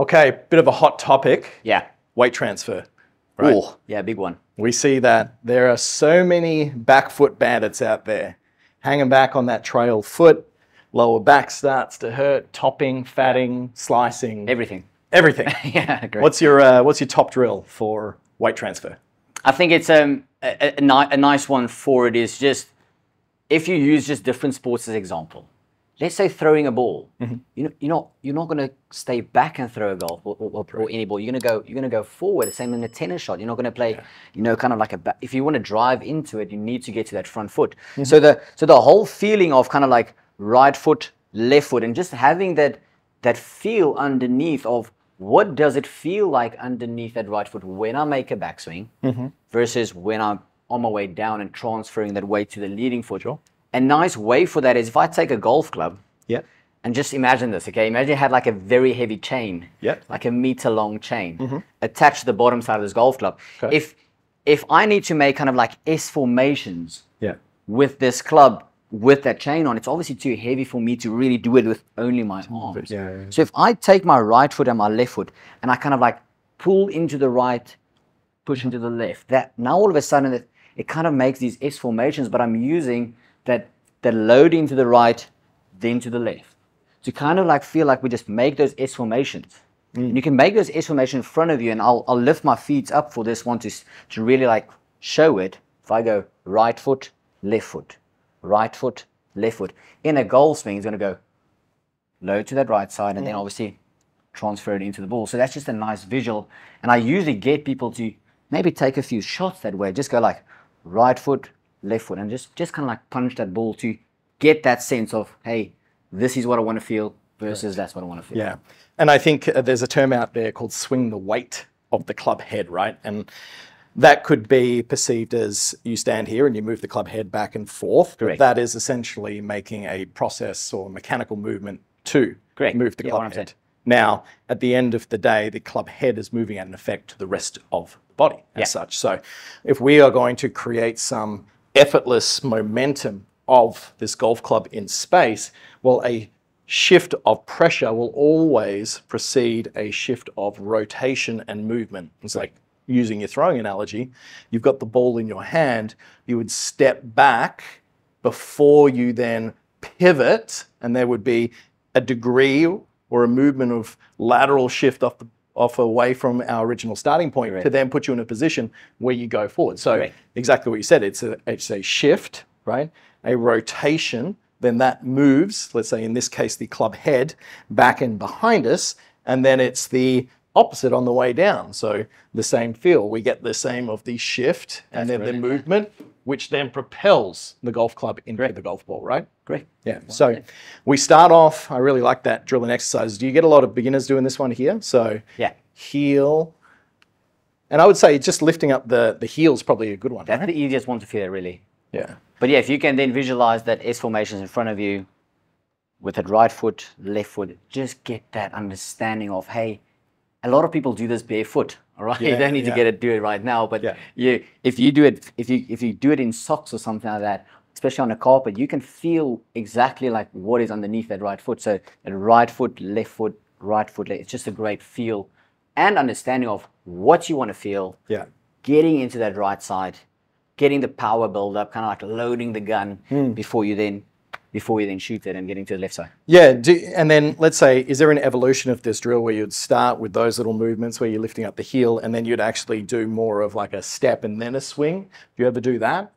Okay, bit of a hot topic. Yeah. Weight transfer. Right? Ooh, yeah, big one. We see that there are so many back foot bandits out there. Hanging back on that trail foot, lower back starts to hurt, topping, fatting, slicing. Everything. Everything. Yeah, great. What's your top drill for weight transfer? I think it's a nice one for it is just, if you use just different sports as example, let's say throwing a ball, mm-hmm. you're not going to stay back and throw a golf or any ball. You're going to go forward. The same in a tennis shot. You're not going to play, yeah. Kind of like a back. If you want to drive into it, you need to get to that front foot. Mm-hmm. So the whole feeling of kind of like right foot, left foot, and just having that feel underneath of what does it feel like underneath that right foot when I make a backswing, mm-hmm. versus when I'm on my way down and transferring that weight to the leading foot. Sure. A nice way for that is if I take a golf club, yeah, and just imagine this, okay? Imagine you had like a very heavy chain, yeah, like a meter long chain, mm-hmm. attached to the bottom side of this golf club. Okay. If I need to make kind of like S formations, yeah, with this club, with that chain on, it's obviously too heavy for me to really do it with only my arms. Yeah, yeah, yeah. So if I take my right foot and my left foot and I kind of like pull into the right, push into the left, that now all of a sudden it kind of makes these S formations, but I'm using that loading to the right, then to the left, to kind of like feel like we just make those S formations. Mm. And you can make those S formations in front of you, and I'll lift my feet up for this one to really like show it. If I go right foot, left foot, in a golf swing, it's going to go low to that right side, and mm. then obviously transfer it into the ball. So that's just a nice visual, and I usually get people to maybe take a few shots that way, just go like right foot, left foot, and just kind of like punch that ball to get that sense of, hey, this is what I want to feel versus that's what I want to feel. Yeah, and I think there's a term out there called swing the weight of the club head, right? And that could be perceived as you stand here and you move the club head back and forth. Correct. That is essentially making a process or mechanical movement to Correct. Move the club head. Now, at the end of the day, the club head is moving at an effect to the rest of the body as such. So if we are going to create some effortless momentum of this golf club in space, well, a shift of pressure will always precede a shift of rotation and movement. It's like using your throwing analogy, you've got the ball in your hand, you would step back before you then pivot, and there would be a degree or a movement of lateral shift off away from our original starting point to then put you in a position where you go forward. So exactly what you said, it's a shift, right? A rotation, then that moves, let's say in this case, the club head back and behind us, and then it's the opposite on the way down. So the same feel, we get the same of the shift and then the movement, which then propels the golf club into the golf ball, right? Great. Yeah. Wow. So we start off, I really like that drill and exercise. Do you get a lot of beginners doing this one here? So heel. And I would say just lifting up the heel is probably a good one. That's the easiest one to feel, really. Yeah. But yeah, if you can then visualize that S formations in front of you with that right foot, left foot, just get that understanding of, hey, a lot of people do this barefoot, all right? Yeah, you don't need to do it right now, but if you do it in socks or something like that, especially on a carpet, you can feel exactly like what is underneath that right foot. So that right foot, left foot, right foot, left. It's just a great feel and understanding of what you want to feel, getting into that right side, getting the power build up, kind of like loading the gun before you then shoot it and getting to the left side. Yeah, and then let's say, is there an evolution of this drill where you'd start with those little movements where you're lifting up the heel and then you'd actually do more of like a step and then a swing? Do you ever do that?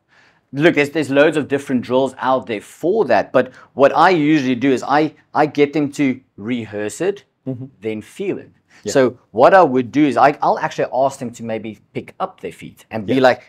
Look, there's loads of different drills out there for that, but what I usually do is I get them to rehearse it, then feel it. Yeah. So what I would do is I'll actually ask them to maybe pick up their feet and be like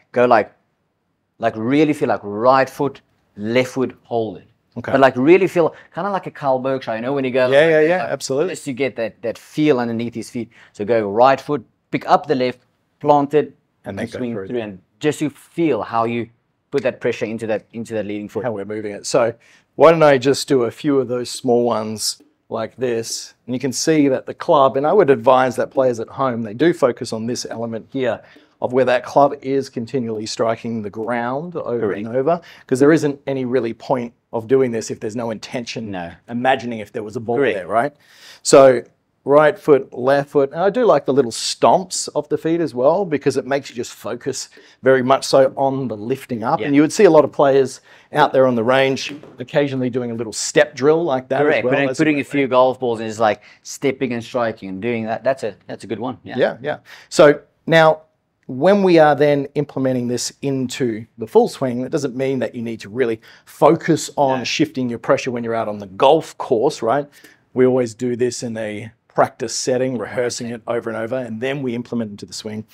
really feel like right foot, left foot, hold it. Okay. But like really feel kind of like a Carl Berkshire, when you go. Like, absolutely. Just to get that feel underneath his feet. So go right foot, pick up the left, plant it, and swing through, and just to feel how you put that pressure into that leading foot. How we're moving it. So why don't I just do a few of those small ones like this, and you can see that the club, and I would advise that players at home, they do focus on this element here of where that club is continually striking the ground over and over, because there isn't any really point of doing this if there's no intention, imagining if there was a ball there, right? So right foot, left foot. And I do like the little stomps of the feet as well, because it makes you just focus very much so on the lifting up. Yeah. And you would see a lot of players out there on the range occasionally doing a little step drill like that. Correct. As well. Putting a few golf balls and just like stepping and striking and doing that. That's a good one. Yeah. Yeah. Yeah. So now, when we are then implementing this into the full swing, that doesn't mean that you need to really focus on shifting your pressure when you're out on the golf course, right? We always do this in a practice setting, rehearsing it over and over, and then we implement it into the swing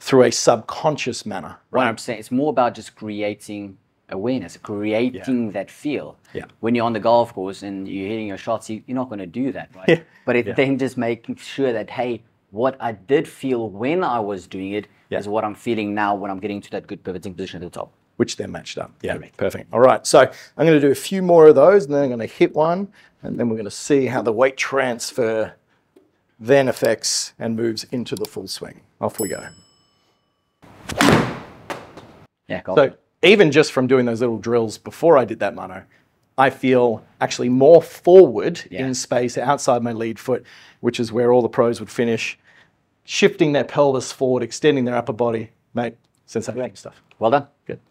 through a subconscious manner. Right? 100%. It's more about just creating awareness, creating that feel. Yeah. When you're on the golf course and you're hitting your shots, you're not going to do that, right? Yeah. But it's then just making sure that, hey, what I did feel when I was doing it is what I'm feeling now when I'm getting to that good pivoting position at the top. Which they're matched up. Yeah, perfect. All right, so I'm going to do a few more of those, and then I'm going to hit one, and then we're going to see how the weight transfer then affects and moves into the full swing. Off we go. Yeah, cool. So even just from doing those little drills before I did that mono, I feel actually more forward in space outside my lead foot, which is where all the pros would finish, shifting their pelvis forward, extending their upper body. Mate, sensational stuff. Well done. Good.